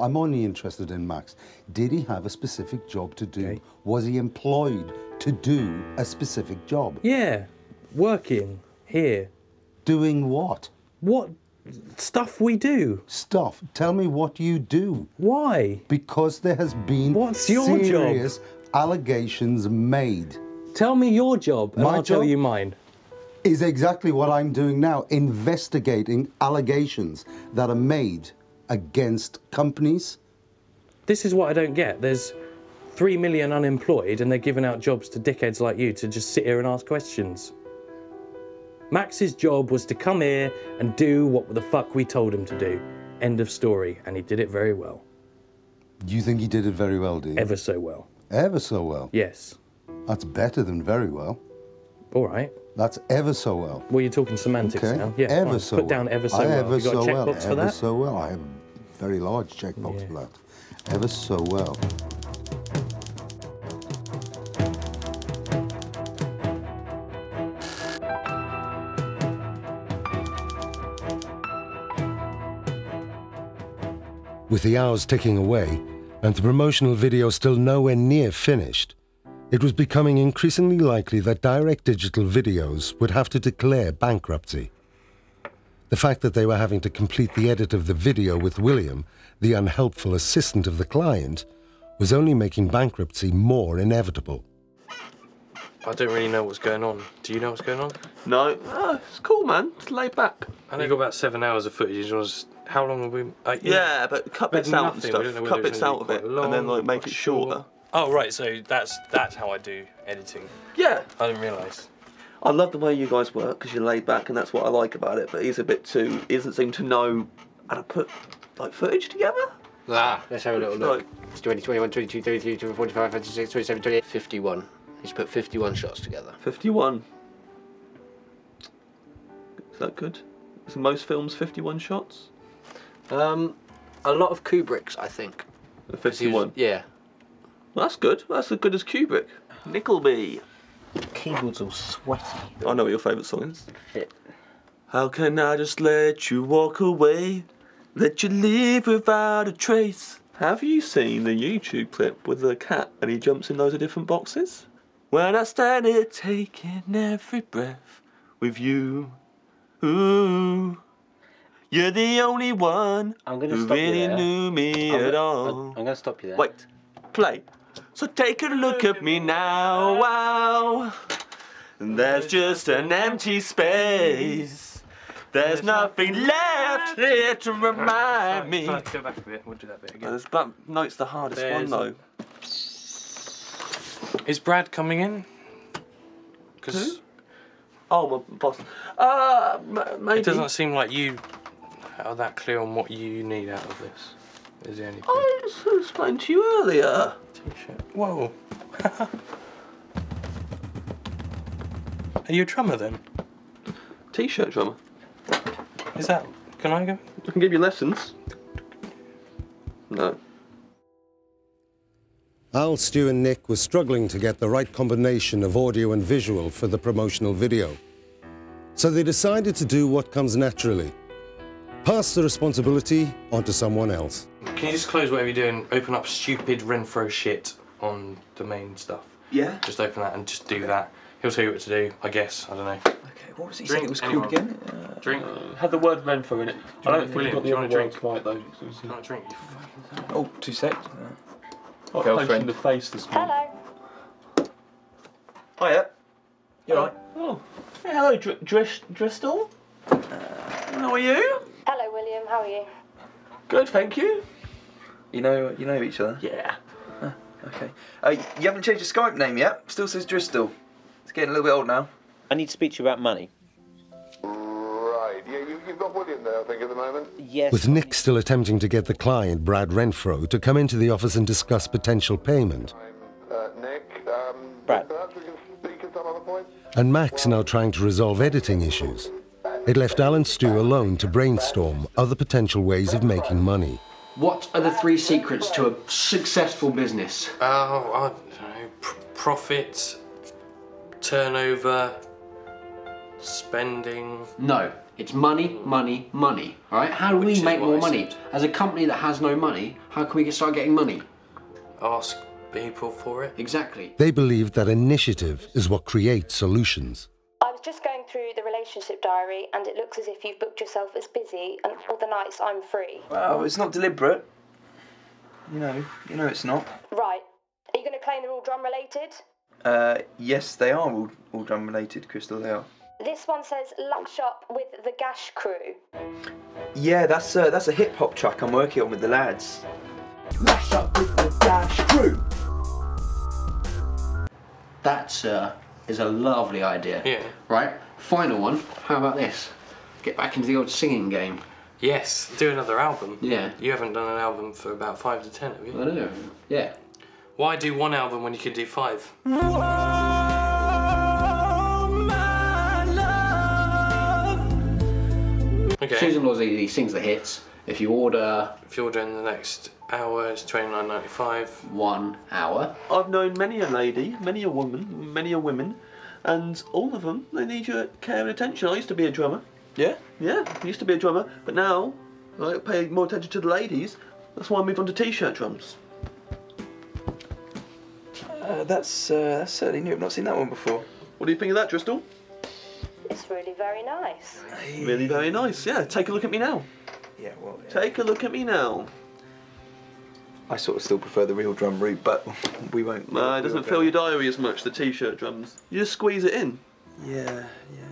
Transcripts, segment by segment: I'm only interested in Max. Did he have a specific job to do? Okay. Was he employed to do a specific job? Yeah, working here. Doing what? What stuff we do. Stuff. Tell me what you do. Why? Because there has been serious allegations made. Tell me your job and I'll tell you mine. Is exactly what I'm doing now, investigating allegations that are made against companies. This is what I don't get. There's 3 million unemployed and they're giving out jobs to dickheads like you to just sit here and ask questions. Max's job was to come here and do what the fuck we told him to do. End of story. And he did it very well. You think he did it very well, do you? Ever so well. Ever so well? Yes. That's better than very well. All right. That's ever so well. Well, you're talking semantics now. Yeah, ever so well. Put down ever so well. Ever so well. Have you got a checkbox for that? Ever so well. I have a very large checkbox for that. Ever so well. With the hours ticking away, and the promotional video still nowhere near finished, it was becoming increasingly likely that Direct Digital Videos would have to declare bankruptcy. The fact that they were having to complete the edit of the video with William, the unhelpful assistant of the client, was only making bankruptcy more inevitable. I don't really know what's going on. Do you know what's going on? No. Oh, it's cool, man. Just lay back. I only got about 7 hours of footage. How long have we... yeah, but cut bits out and stuff. Cut bits out of it and then like make it shorter. Oh, right, so that's how I do editing. Yeah. I didn't realise. I love the way you guys work, because you're laid back, and that's what I like about it, but he's a bit too... He doesn't seem to know how to put, like, footage together. Nah, let's have a little look. It's 20, 21, 22, 33, 24, 45, 56, 27, 28, 51. He's put 51 shots together. 51. Is that good? Is most films 51 shots? A lot of Kubrick's, I think. 51? Yeah. Well, that's good. That's as good as Kubrick. Nickleby. The keyboard's all sweaty. I know what your favourite song is. Shit. How can I just let you walk away? Let you leave without a trace. Have you seen the YouTube clip with the cat and he jumps in loads of different boxes? When I stand here taking every breath with you. Ooh. You're the only one who really knew me at all. I'm going to stop you there. Wait. Play. So take a look at me now, wow. There's just an empty space. There's nothing left here to remind me. Let's go back a bit, we'll do that bit again. That note's the hardest one though. Is Brad coming in? Who? Oh, my boss. Maybe. It doesn't seem like you are that clear on what you need out of this. Is there anything? I explained to you earlier. T-shirt. Whoa. Are you a drummer then? T-shirt drummer. Is that... Can I go? I can give you lessons. No. Al, Stu and Nick were struggling to get the right combination of audio and visual for the promotional video. So they decided to do what comes naturally. Pass the responsibility onto someone else. Can you just close whatever you're doing, open up stupid Renfro shit on the main stuff? Yeah. Just open that and just do that. He'll tell you what to do, I guess. I don't know. Okay, what was he saying it was called again? Drink. Had the word Renfro in it. I don't think you've got the drink quite, though. Do you want a drink? You fucking... Oh, 2 seconds. I punched in the face this morning. Hello. Hiya. You alright? Oh. Hey, hello, Dristel. How are you? Hello, William. How are you? Good, thank you. You know each other? Yeah. Oh, okay. You haven't changed your Skype name yet. Still says Dristel. It's getting a little bit old now. I need to speak to you about money. Right. Yeah, you've got William there, I think, at the moment. Yes. With Nick still attempting to get the client, Brad Renfro, to come into the office and discuss potential payment. Nick. Brad. Perhaps we can speak at some other point. And Max now trying to resolve editing issues. It left Al and Stu alone to brainstorm other potential ways of making money. What are the 3 secrets to a successful business? Oh, I don't know. Profit, turnover, spending. No, It's money, money, money. All right, how do we make more money? As a company that has no money, how can we start getting money? Ask people for it. Exactly. They believe that initiative is what creates solutions. I was just going through the relationship diary and it looks as if you've booked yourself as busy and all the nights I'm free. Well, it's not deliberate. You know it's not. Right. Are you going to claim they're all drum related? Yes, they are all drum related, Crystal, they are. This one says Lush Up with the Gash Crew. Yeah, that's a hip hop track I'm working on with the lads. Lush Up with the Gash Crew. That, sir, is a lovely idea. Yeah. Right, final one. How about this? Get back into the old singing game. Yes, do another album. Yeah. You haven't done an album for about 5 to 10, have you? I know, yeah. Why do one album when you can do 5? Whoa, my love. Okay. Susan Laws easy, sings the hits. If you order in the next hour, it's £29.95. 1 hour. I've known many a lady, many a woman, and all of them, they need your care and attention. I used to be a drummer. Yeah? Yeah, I used to be a drummer, but now I pay more attention to the ladies. That's why I moved on to t-shirt drums. That's certainly new. I've not seen that one before. What do you think of that, Crystal? It's really very nice. Hey. Really very nice, yeah. Take a look at me now. Yeah, well... Yeah. Take a look at me now. I sort of still prefer the real drum route, but we won't... No, it doesn't fill your diary as much, the t-shirt drums. You just squeeze it in. Yeah, yeah.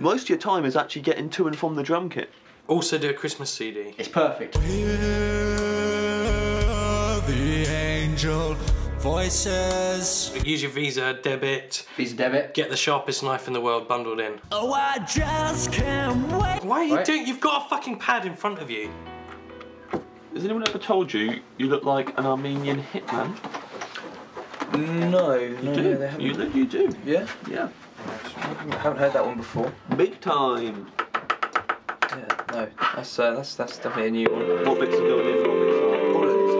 Most of your time is actually getting to and from the drum kit. Also do a Christmas CD. It's perfect. Hear the angel... voices. Use your Visa debit. Visa debit. Get the sharpest knife in the world bundled in. Oh, I just can't wait. Why are you doing? You've got a fucking pad in front of you. Has anyone ever told you you look like an Armenian hitman? No. You do. Yeah. Yeah. I haven't heard that one before. Big time. Yeah. No. That's definitely a new one. What bits are going in? What bits aren't? All of this.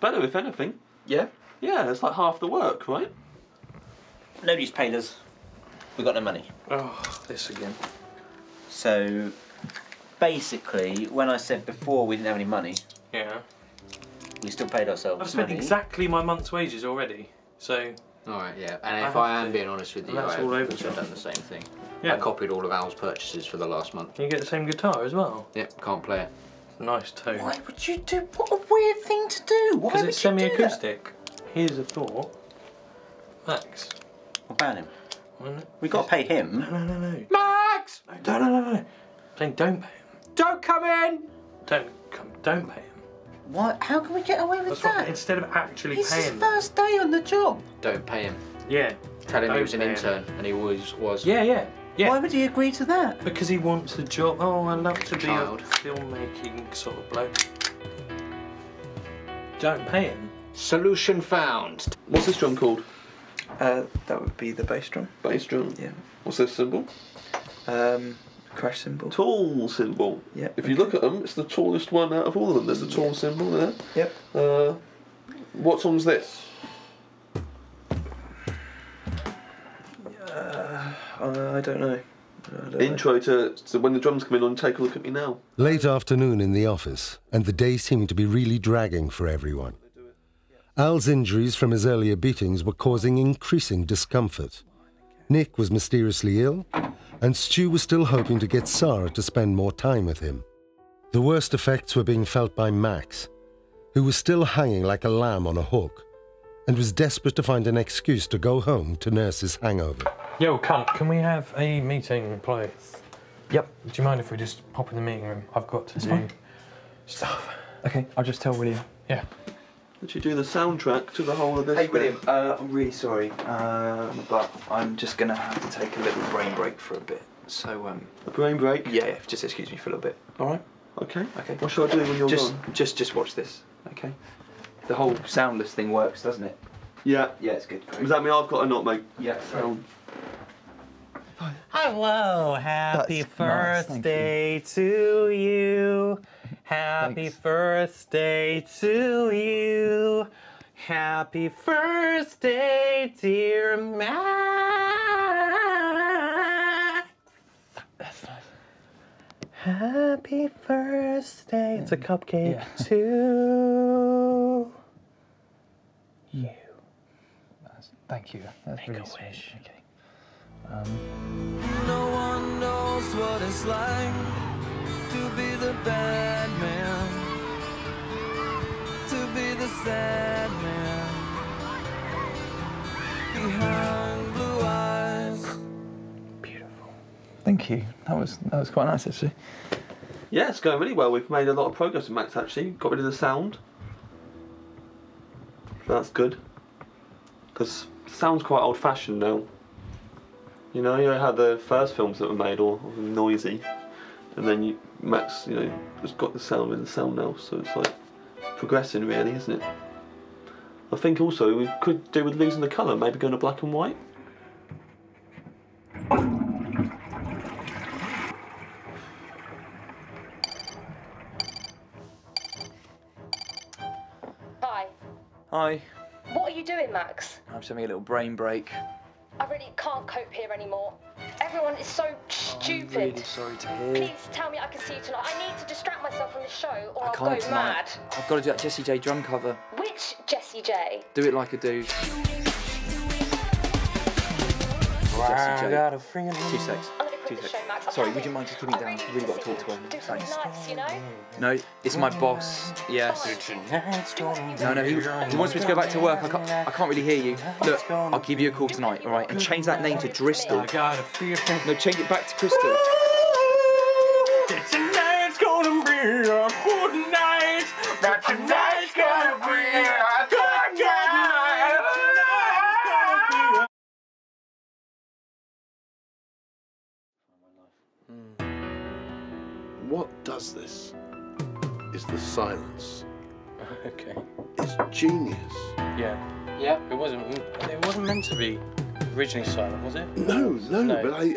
Better, if anything. Yeah? Yeah, that's like half the work, right? Nobody's paid us. We've got no money. Oh, this again. So, basically, when I said before we didn't have any money... Yeah. We still paid ourselves. I've spent exactly my month's wages already, so... Alright, yeah, and if I am being honest with you, I've done the same thing. Yeah. I copied all of Al's purchases for the last month. Can you get the same guitar as well? Yep, can't play it. Nice tone. Why would you do? What a weird thing to do. Why would you do that? Because it's semi-acoustic. Here's a thought. Max. We'll ban him. We got to pay him. No. Max! No. Saying don't pay him. Don't come in. Don't pay him. What? How can we get away with that? Instead of actually paying him. It's his first day on the job. Don't pay him. Yeah. Tell him he was an intern, and he always was. Yeah. Why would he agree to that? Because he wants a job. Oh, I love to be a filmmaking sort of bloke. Don't pay him. Solution found. What's this drum called? That would be the bass drum. Bass drum? Yeah. What's this cymbal? Crash cymbal. Tall cymbal. Yeah. If you look at them, it's the tallest one out of all of them. There's the tall cymbal there. Yep. What song's this? I don't know. Intro to when the drums come in on Take a Look at Me Now. Late afternoon in the office, and the day seemed to be really dragging for everyone. Al's injuries from his earlier beatings were causing increasing discomfort. Nick was mysteriously ill, and Stu was still hoping to get Sarah to spend more time with him. The worst effects were being felt by Max, who was still hanging like a lamb on a hook, and was desperate to find an excuse to go home to nurse his hangover. Yo, cunt, can we have a meeting, please? Yep. Do you mind if we just pop in the meeting room? I've got to do stuff. Okay, I'll just tell William. Yeah. Did you do the soundtrack to the whole of this? Hey, William, I'm really sorry, but I'm just going to have to take a little brain break for a bit. So, A brain break? Yeah, just excuse me for a little bit. All right? Okay. What shall I do when you're gone? Just watch this, okay? The whole soundless thing works, doesn't it? Yeah. Yeah, it's good. Great. Does that mean I've got a knot, mate? Yeah, sorry. Fine. Hello, happy birthday to you. Happy birthday to you. Happy birthday, dear Max. That's nice. Happy birthday. It's a cupcake to you. Thank you. That's really sweet. Make a wish. Okay. No one knows what it's like to be the bad man, to be the sad man behind blue eyes. Beautiful. Thank you. That was quite nice actually. Yeah, it's going really well. We've made a lot of progress with Max actually. Got rid of the sound. That's good. Because sounds quite old-fashioned now. You know, you had the first films that were made all noisy, and then you, Max, you know, has got the sound in the sound now, so it's like progressing really, isn't it? I think also we could do with losing the colour, maybe going to black and white. Hi. Hi. What are you doing, Max? I'm just having a little brain break. I really can't cope here anymore. Everyone is so stupid. I'm really sorry to hear. Please tell me I can see you tonight. I need to distract myself from the show or I'll go mad. I've got to do that Jessie J drum cover. Which Jessie J? Do it like a dude. Jessie J. I got a friend. Two secs. I'm going to quit the show, Max. Sorry, would you mind just putting it down? I've really got to talk to him. Do something nice, you know? No, it's my boss. Yes. No, no, he wants me to go back to work. I can't really hear you. Look, I'll give you a call tonight, all right? And change that name to Crystal. No, change it back to Crystal. Tonight's gonna be a good night. Tonight's gonna be a good night. What does this? Is the silence. Okay. It's genius. Yeah. Yeah, it wasn't meant to be originally silent, was it? No, no, no. But I